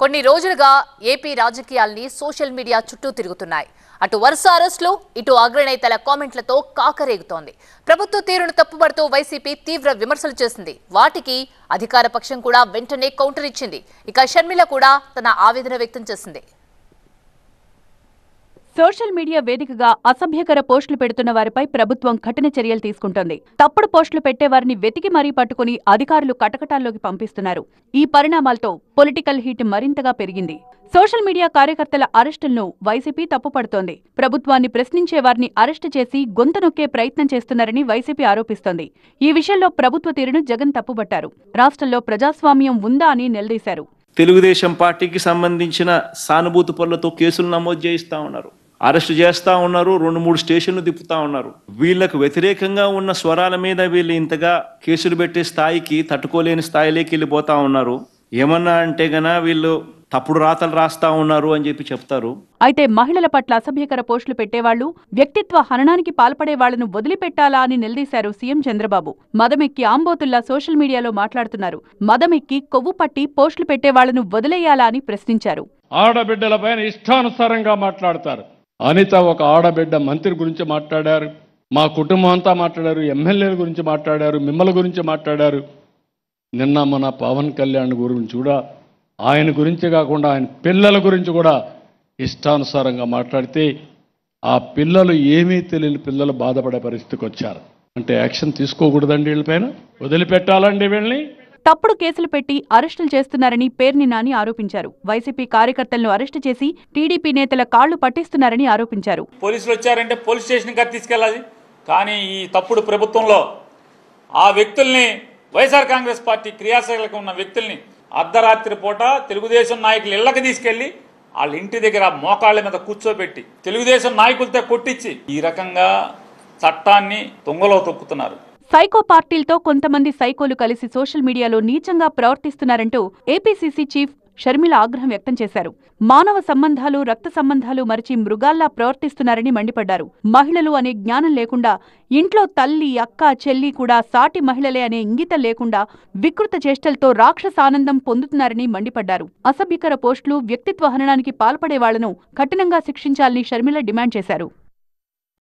కొన్ని రోజులుగా ఏపీ రాజకీయాల్ని సోషల్ మీడియా చుట్టూ తిరుగుతున్నాయి. అటు వరుస అరెస్టులు, ఇటు అగ్రనేతల కామెంట్లతో కాకరేగుతోంది. ప్రభుత్వ తీరును తప్పుబడుతూ వైసీపీ తీవ్ర విమర్శలు చేసింది. వాటికి అధికార పక్షం కూడా వెంటనే కౌంటర్ ఇచ్చింది. ఇక షర్మిల కూడా తన ఆవేదన వ్యక్తం చేసింది. సోషల్ మీడియా వేదికగా అసభ్యకర పోస్టులు పెడుతున్న వారిపై ప్రభుత్వం కఠిన చర్యలు తీసుకుంటోంది. తప్పుడు పోస్టులు పెట్టే వారిని వెతికి మరీ పట్టుకుని అధికారులు కటకటాల్లోకి పంపిస్తున్నారు. ఈ పరిణామాలతో పొలిటికల్ హీట్ మరింతగా పెరిగింది. సోషల్ మీడియా కార్యకర్తల అరెస్టులను వైసీపీ తప్పుపడుతోంది. ప్రభుత్వాన్ని ప్రశ్నించే వారిని అరెస్టు చేసి గొంతనొక్కే ప్రయత్నం చేస్తున్నారని వైసీపీ ఆరోపిస్తోంది. ఈ విషయంలో ప్రభుత్వ తీరును జగన్ తప్పుపట్టారు. రాష్ట్రంలో ప్రజాస్వామ్యం ఉందా అని నిలదీశారు. తెలుగుదేశం పార్టీకి సంబంధించిన సానుభూతి పనులతో కేసులు నమోదు చేయిస్తా ఉన్నారు, అరెస్టు చేస్తూ ఉన్నారు, 2-3 స్టేషన్లు తిప్పుతా ఉన్నారు. వీళ్లకు వ్యతిరేకంగా ఉన్న స్వరాల మీద వీళ్ళు ఇంతగా కేసులు పెట్టే స్థాయికి, తట్టుకోలేని స్థాయిలోకి వెళ్ళిపోతా ఉన్నారు. ఏమన్నా అంటే గనా వీళ్ళు తప్పుడు రాతలు రాస్తా ఉన్నారు అని చెప్పి చెప్తారు. అయితే మహిళల పట్ల అసభ్యకర పోస్టులు పెట్టేవాళ్లు, వ్యక్తిత్వ హననానికి పాల్పడే వాళ్లను వదిలిపెట్టాలా అని నిలదీశారు సీఎం చంద్రబాబు. మదమెక్కి ఆంబోతుల్లా సోషల్ మీడియాలో మాట్లాడుతున్నారు. మదమెక్కి కొవ్వు పట్టి పోస్టులు పెట్టేవాళ్లను వదిలేయాలా అని ప్రశ్నించారు. ఆడబిడ్డలపైన ఇష్టానుసారంగా మాట్లాడతారు. అనిత ఒక ఆడబిడ్డ మంత్రి గురించి మాట్లాడారు, మా కుటుంబం అంతా మాట్లాడారు, ఎమ్మెల్యేల గురించి మాట్లాడారు, మిమ్మల్ని గురించి మాట్లాడారు. నిన్న మన పవన్ కళ్యాణ్ గురించి కూడా, ఆయన గురించి కాకుండా ఆయన పిల్లల గురించి కూడా ఇష్టానుసారంగా మాట్లాడితే ఆ పిల్లలు, ఏమీ తెలియని పిల్లలు బాధపడే పరిస్థితికి వచ్చారు. అంటే యాక్షన్ తీసుకోకూడదండి, వీళ్ళపైన వదిలిపెట్టాలండి వీళ్ళని. తప్పుడు కేసులు పెట్టి అరెస్టులు చేస్తున్నారని పేర్ని నాని ఆరోపించారు. వైసీపీ కార్యకర్తలను అరెస్టు చేసి టీడీపీ నేతల కాళ్లు పట్టిస్తున్నారని ఆరోపించారు. పోలీసులు వచ్చారంటే పోలీస్ స్టేషన్ కి తీసుకెళ్లాలి, కానీ ఈ తప్పుడు ప్రభుత్వంలో ఆ వ్యక్తుల్ని, వైఎస్ఆర్ కాంగ్రెస్ పార్టీ క్రియాశీలకంగా ఉన్న వ్యక్తుల్ని అర్ధరాత్రి పూట తెలుగుదేశం నాయకులు ఇళ్లకు తీసుకెళ్లి వాళ్ళ ఇంటి దగ్గర మోకాళ్ల మీద కూర్చోబెట్టి తెలుగుదేశం నాయకులతో కొట్టించి ఈ రకంగా చట్టాన్ని తుంగలో తొక్కుతున్నారు. సైకో పార్టీలతో కొంతమంది సైకోలు కలిసి సోషల్ మీడియాలో నీచంగా ప్రవర్తిస్తున్నారంటూ ఏపీసీసీ చీఫ్ షర్మిల ఆగ్రహం వ్యక్తం చేశారు. మానవ సంబంధాలు, రక్త సంబంధాలు మరిచి మృగాల్లా ప్రవర్తిస్తున్నారని మండిపడ్డారు. మహిళలు అనే జ్ఞానం లేకుండా, ఇంట్లో తల్లి, అక్క, చెల్లి కూడా సాటి మహిళలే అనే ఇంగితం లేకుండా వికృత చేష్టలతో రాక్షసానందం పొందుతున్నారని మండిపడ్డారు. అసభ్యకర పోస్టులు, వ్యక్తిత్వ హననానికి పాల్పడే వాళ్లను కఠినంగా శిక్షించాలని షర్మిల డిమాండ్ చేశారు.